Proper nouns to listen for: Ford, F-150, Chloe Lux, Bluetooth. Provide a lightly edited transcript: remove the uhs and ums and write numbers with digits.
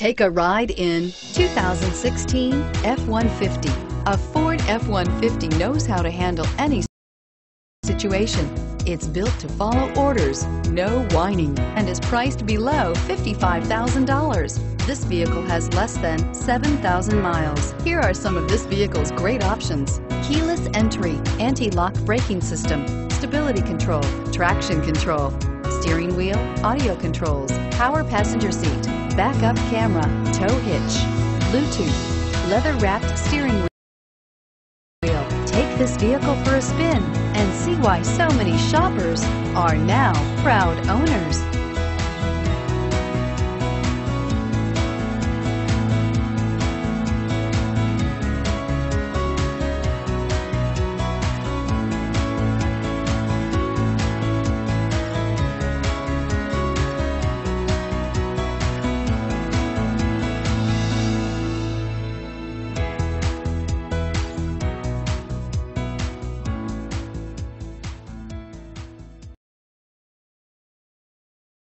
Take a ride in 2016 F-150. A Ford F-150 knows how to handle any situation. It's built to follow orders, no whining, and is priced below $55,000. This vehicle has less than 7,000 miles. Here are some of this vehicle's great options: keyless entry, anti-lock braking system, stability control, traction control, steering wheel audio controls, power passenger seat, backup camera, tow hitch, Bluetooth, leather-wrapped steering wheel. Take this vehicle for a spin and see why so many shoppers are now proud owners.